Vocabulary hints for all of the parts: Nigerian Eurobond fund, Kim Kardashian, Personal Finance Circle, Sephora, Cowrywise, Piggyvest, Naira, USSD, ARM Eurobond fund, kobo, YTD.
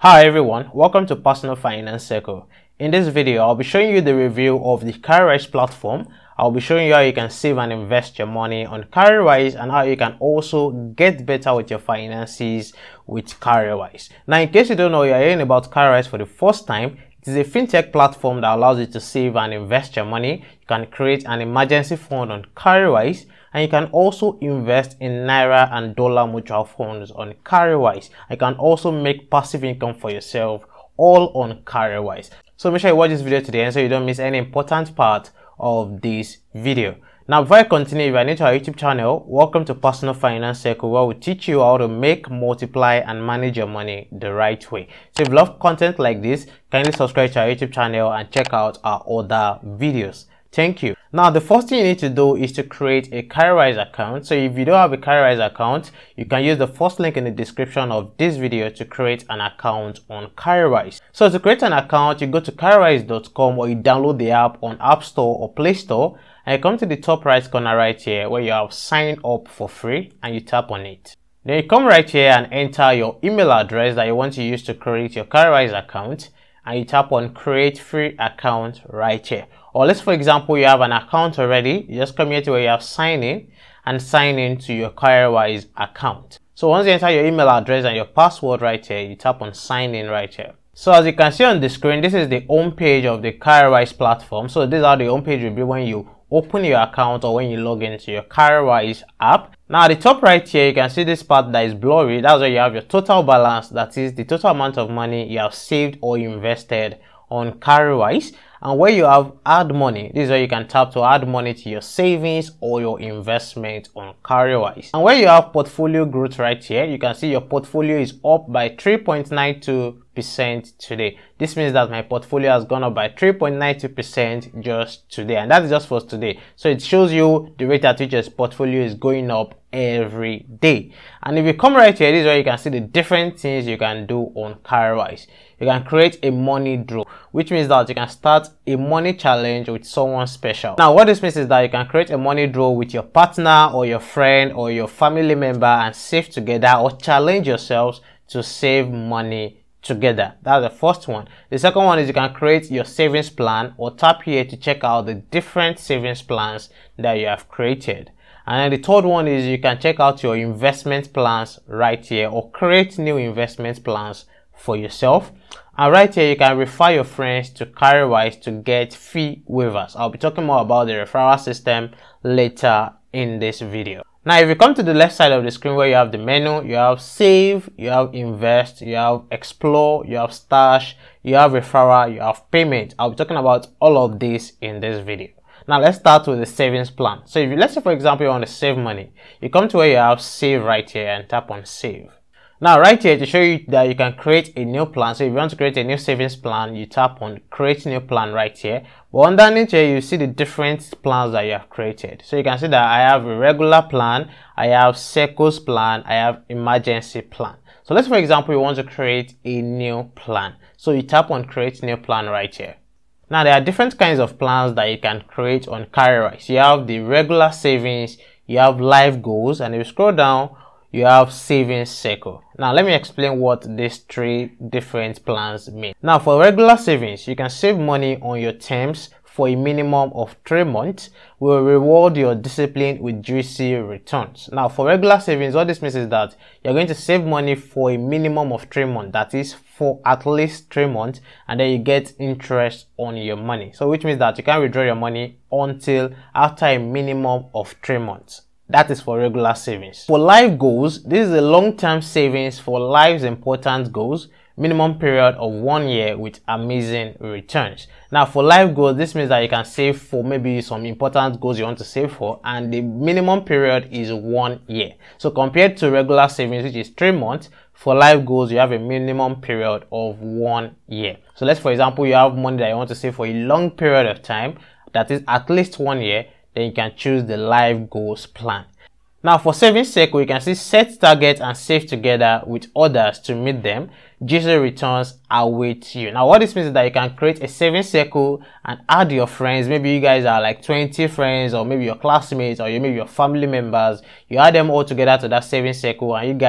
Hi everyone, welcome to Personal Finance Circle. In this video, I'll be showing you the review of the Cowrywise platform. I'll be showing you how you can save and invest your money on Cowrywise and how you can also get better with your finances with Cowrywise. Now, in case you don't know, you're hearing about Cowrywise for the first time, it is a fintech platform that allows you to save and invest your money. You can create an emergency fund on Cowrywise, and you can also invest in Naira and dollar mutual funds on Cowrywise. You can also make passive income for yourself all on Cowrywise. So make sure you watch this video today and so you don't miss any important part of this video. Now, before I continue, if you are new to our YouTube channel, welcome to Personal Finance Circle, where we teach you how to make, multiply, and manage your money the right way. So if you love content like this, kindly subscribe to our YouTube channel and check out our other videos. Thank you. Now, the first thing you need to do is to create a Cowrywise account. So if you don't have a Cowrywise account, you can use the first link in the description of this video to create an account on Cowrywise. So to create an account, you go to cowrywise.com, or you download the app on App Store or Play Store, and you come to the top right corner right here where you have sign up for free, and you tap on it. Then you come right here and enter your email address that you want to use to create your Cowrywise account, and you tap on create free account right here. Or let's, for example, you have an account already, you just come here to where you have sign in and sign in to your Cowrywise account. So once you enter your email address and your password right here, you tap on sign in right here. So as you can see on the screen, this is the home page of the Cowrywise platform. So this is how the home page will be when you open your account or when you log into your Cowrywise app. Now at the top right here, you can see this part that is blurry. That's where you have your total balance, that is the total amount of money you have saved or invested on Cowrywise, and where you have add money, this is where you can tap to add money to your savings or your investment on Cowrywise. And where you have portfolio growth right here, you can see your portfolio is up by 3.92% today. This means that my portfolio has gone up by 3.92% just today, and that is just for today. So it shows you the rate at which your portfolio is going up every day. And if you come right here, this is where you can see the different things you can do on Cowrywise. You can create a money draw, which means that you can start a money challenge with someone special. Now what this means is that you can create a money draw with your partner or your friend or your family member and save together or challenge yourselves to save money together. That's the first one. The second one is you can create your savings plan, or tap here to check out the different savings plans that you have created. And then the third one is you can check out your investment plans right here, or create new investment plans for yourself. And right here, you can refer your friends to Cowrywise to get fee waivers. I'll be talking more about the referral system later in this video. Now, if you come to the left side of the screen where you have the menu, you have save, you have invest, you have explore, you have stash, you have referral, you have payment. I'll be talking about all of this in this video. Now let's start with the savings plan. So if you, let's say for example, you want to save money, you come to where you have save right here and tap on save. Now right here, to show you that you can create a new plan. So if you want to create a new savings plan, you tap on create new plan right here. But underneath here, you see the different plans that you have created. So you can see that I have a regular plan, I have circles plan, I have emergency plan. So let's, for example, you want to create a new plan. So you tap on create new plan right here. Now there are different kinds of plans that you can create on Cowrywise. You have the regular savings, you have life goals, and if you scroll down, you have savings circle. Now let me explain what these three different plans mean. Now for regular savings, you can save money on your terms for a minimum of 3 months. We will reward your discipline with juicy returns. Now for regular savings, what this means is that you're going to save money for a minimum of 3 months, that is for at least 3 months, and then you get interest on your money. So which means that you can withdraw your money until after a minimum of 3 months. That is for regular savings. For life goals, this is a long-term savings for life's important goals, minimum period of 1 year with amazing returns. Now for life goals, this means that you can save for maybe some important goals you want to save for, and the minimum period is 1 year. So compared to regular savings, which is 3 months, for life goals, you have a minimum period of 1 year. So let's, for example, you have money that you want to save for a long period of time, that is at least 1 year. Then you can choose the life goals plan. Now for savings circle, you can see set targets and save together with others to meet them. juicy returns await you. Now what this means is that you can create a savings circle and add your friends. Maybe you guys are like 20 friends, or maybe your classmates, or maybe your family members. You add them all together to that savings circle, and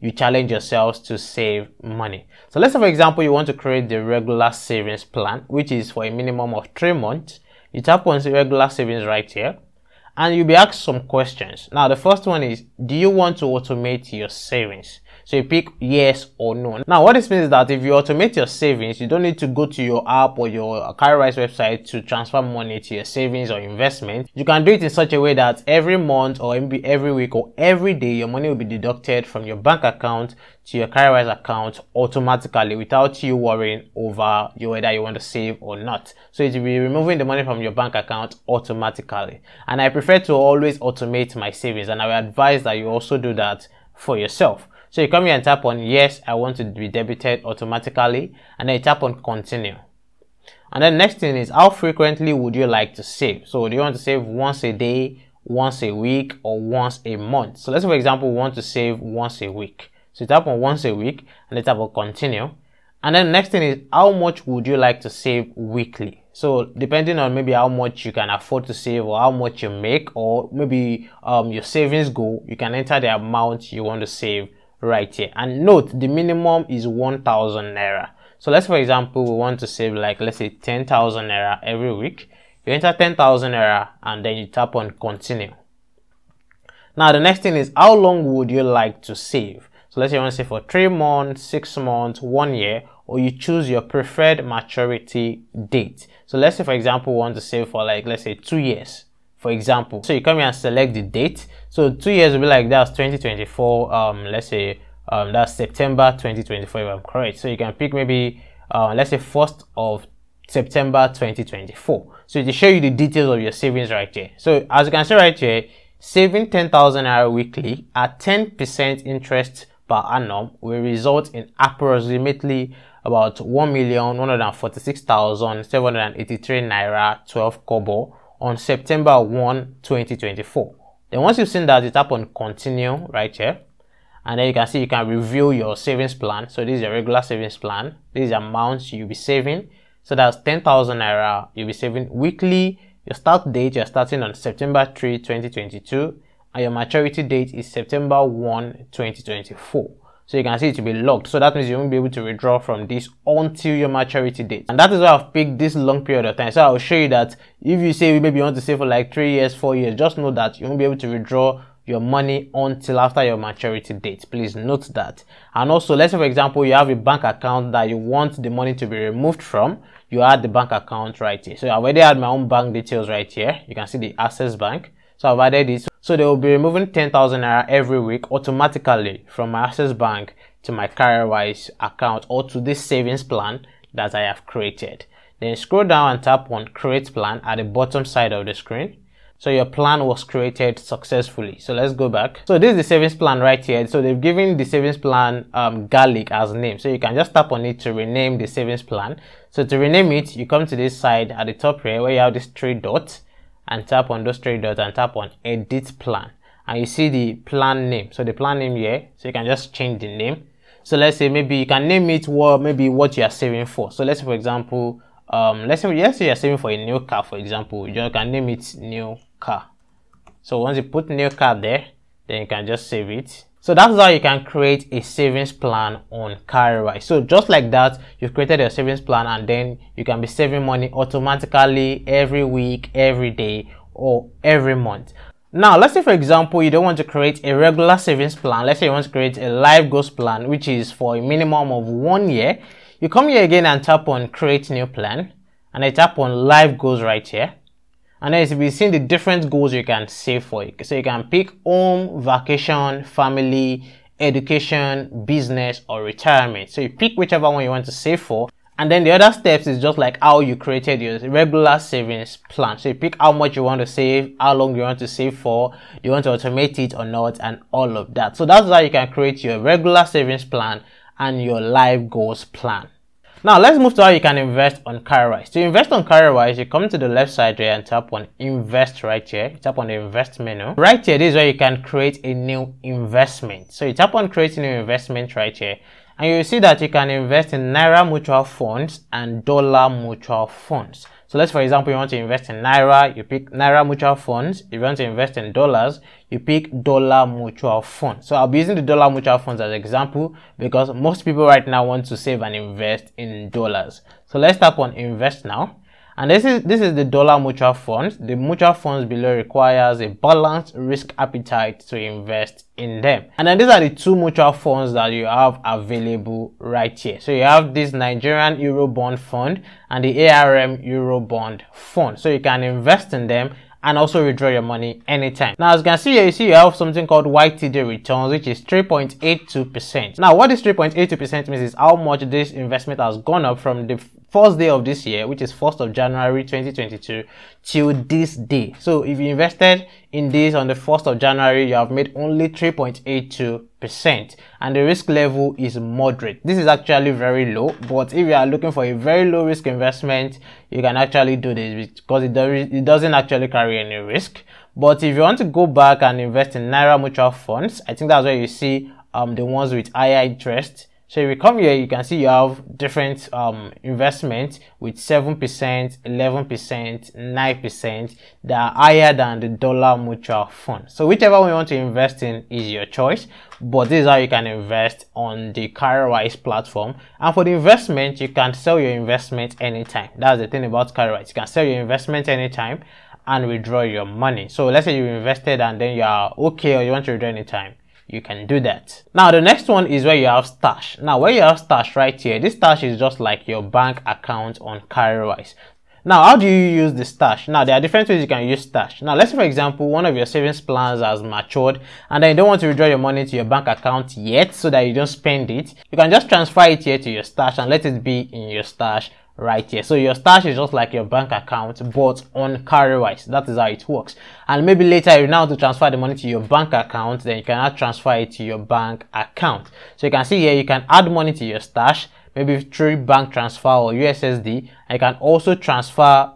you challenge yourselves to save money. So let's say, for example, you want to create the regular savings plan, which is for a minimum of 3 months. You tap on the regular savings right here, and you'll be asked some questions. Now the first one is, do you want to automate your savings? So you pick yes or no. Now what this means is that if you automate your savings, you don't need to go to your app or your Cowrywise website to transfer money to your savings or investment. You can do it in such a way that every month or every week or every day, your money will be deducted from your bank account to your Cowrywise account automatically without you worrying over whether you want to save or not. So it will be removing the money from your bank account automatically. And I prefer to always automate my savings, and I would advise that you also do that for yourself. So you come here and tap on yes, I want to be debited automatically, and then you tap on continue. And then next thing is, how frequently would you like to save? So do you want to save once a day, once a week, or once a month? So let's say, for example, we want to save once a week. So you tap on once a week and then tap on continue. And then next thing is, how much would you like to save weekly? So depending on maybe how much you can afford to save, or how much you make, or maybe your savings goal, you can enter the amount you want to save right here. And note, the minimum is 1,000 naira. So let's, for example, we want to save like, let's say 10,000 naira every week. You enter 10,000 naira and then you tap on continue. Now the next thing is, how long would you like to save? So let's say you want to save for 3 months, 6 months, 1 year, or you choose your preferred maturity date. So let's say, for example, we want to save for like, let's say 2 years, for example. So you come here and select the date. So 2 years will be like, that's 2024, let's say that's September 2024 if I'm correct. So you can pick maybe let's say 1st of September 2024. So it will show you the details of your savings right here. So as you can see right here, saving 10,000 naira weekly at 10% interest per annum will result in approximately about 1,146,783 naira 12 kobo on September 1, 2024. Then once you've seen that, you tap on continue right here, and then you can see you can review your savings plan. So this is your regular savings plan. These amounts you'll be saving. So that's 10,000 naira you'll be saving weekly. Your start date, you're starting on September 3, 2022, and your maturity date is September 1, 2024. So you can see it will be locked. So that means you won't be able to withdraw from this until your maturity date. And that is why I've picked this long period of time. So I'll show you that if you say maybe you want to save for like 3 years, 4 years, just know that you won't be able to withdraw your money until after your maturity date. Please note that. And also, let's say, for example, you have a bank account that you want the money to be removed from. You add the bank account right here. So I already had my own bank details right here. You can see the Access Bank. So I've added it. So they will be removing 10,000 naira every week automatically from my Access Bank to my Cowrywise account, or to this savings plan that I have created. Then scroll down and tap on create plan at the bottom side of the screen. So your plan was created successfully. So let's go back. So this is the savings plan right here. So they've given the savings plan garlic as name. So you can just tap on it to rename the savings plan. So to rename it, you come to this side at the top here where you have these 3 dots. And tap on those 3 dots and tap on edit plan, and you see the plan name. So the plan name here, so you can just change the name. So let's say maybe you can name it what you are saving for. So let's say, for example, let's say you're saving for a new car, for example. You can name it new car. So once you put new car there, then you can just save it. So that's how you can create a savings plan on Cowrywise. So just like that, you've created your savings plan, and then you can be saving money automatically every week, every day, or every month. Now, let's say, for example, you don't want to create a regular savings plan. Let's say you want to create a life goals plan, which is for a minimum of 1 year. You come here again and tap on create new plan, and I tap on life goals right here. And then you'll be seeing the different goals you can save for it. So you can pick home, vacation, family, education, business, or retirement. So you pick whichever one you want to save for. And then the other steps is just like how you created your regular savings plan. So you pick how much you want to save, how long you want to save for, you want to automate it or not, and all of that. So that's how you can create your regular savings plan and your life goals plan. Now let's move to how you can invest on Cowrywise. To invest on Cowrywise, you come to the left side here and tap on invest right here. You tap on the invest menu. Right here, this is where you can create a new investment. So you tap on create a new investment right here, And you see that you can invest in Naira mutual funds and dollar mutual funds. So let's, for example, you want to invest in Naira, you pick Naira mutual funds. If you want to invest in dollars, you pick dollar mutual funds. So I'll be using the dollar mutual funds as an example because most people right now want to save and invest in dollars. So let's tap on invest now. And this is the dollar mutual funds. The mutual funds below requires a balanced risk appetite to invest in them. And then these are the two mutual funds that you have available right here. So you have this Nigerian Eurobond fund and the ARM Eurobond fund. So you can invest in them and also withdraw your money anytime. Now, as you can see here, you see you have something called YTD returns, which is 3.82%. Now, what this 3.82% means is how much this investment has gone up from the first day of this year, which is 1st of January 2022, till this day. So if you invested in this on the 1st of January, you have made only 3.82%, and the risk level is moderate. This is actually very low, but if you are looking for a very low risk investment, you can actually do this because it doesn't actually carry any risk. But if you want to go back and invest in Naira mutual funds, I think that's where you see the ones with higher interest. So if you come here, you can see you have different investments with 7%, 11%, 9% that are higher than the dollar mutual fund. So whichever one you want to invest in is your choice, but this is how you can invest on the Cowrywise platform. And for the investment, you can sell your investment anytime. That's the thing about Cowrywise. You can sell your investment anytime and withdraw your money. So let's say you invested and then you are okay or you want to withdraw anytime. You can do that. Now the next one is where you have stash. Now where you have stash right here, this stash is just like your bank account on Cowrywise. Now how do you use the stash? Now there are different ways you can use stash. Now let's say for example one of your savings plans has matured and then you don't want to withdraw your money to your bank account yet so that you don't spend it. You can just transfer it here to your stash and let it be in your stash right here. So your stash is just like your bank account but on Cowrywise. That is how it works. And maybe later you now have to transfer the money to your bank account, then you cannot transfer it to your bank account. So you can see here you can add money to your stash, maybe through bank transfer or USSD. And you can also transfer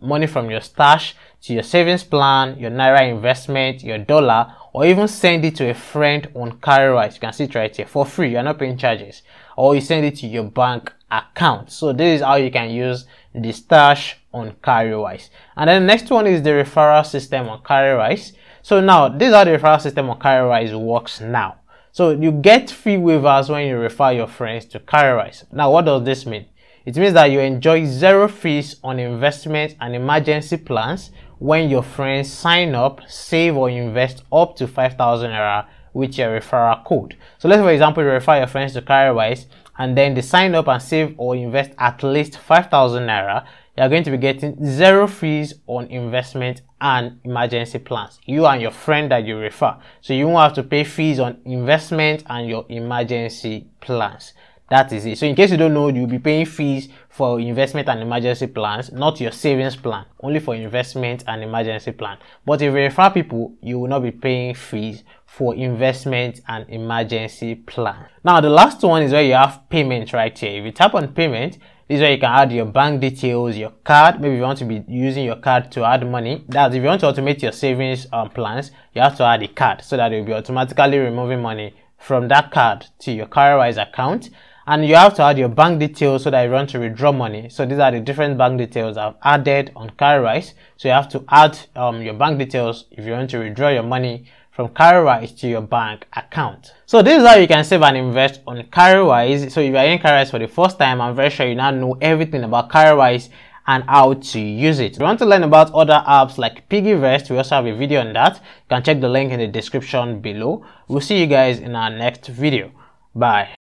money from your stash to your savings plan, your Naira investment, your dollar, or even send it to a friend on Cowrywise. You can see it right here for free. You're not paying charges. Or you send it to your bank account. So this is how you can use the stash on Cowrywise. And then the next one is the referral system on Cowrywise. So now this is how the referral system on Cowrywise works now. So you get free waivers when you refer your friends to Cowrywise. Now what does this mean? It means that you enjoy zero fees on investment and emergency plans when your friends sign up, save or invest up to 5,000 Naira with your referral code. So let's for example you refer your friends to Cowrywise and then they sign up and save or invest at least 5,000 Naira. You are going to be getting zero fees on investment and emergency plans. You and your friend that you refer. So you won't have to pay fees on investment and your emergency plans. That is it. So in case you don't know, you'll be paying fees for investment and emergency plans, not your savings plan, only for investment and emergency plan. But if you refer people, you will not be paying fees for investment and emergency plan. Now the last one is where you have payment right here. If you tap on payment, this is where you can add your bank details, your card. Maybe you want to be using your card to add money. That's if you want to automate your savings plans, you have to add a card so that you'll be automatically removing money from that card to your Cowrywise account. And you have to add your bank details so that you want to withdraw money. So these are the different bank details I've added on Cowrywise. So you have to add your bank details if you want to withdraw your money from Cowrywise to your bank account. So this is how you can save and invest on Cowrywise. So if you are in Cowrywise for the first time, I'm very sure you now know everything about Cowrywise and how to use it. If you want to learn about other apps like Piggyvest, we also have a video on that. You can check the link in the description below. We'll see you guys in our next video. Bye.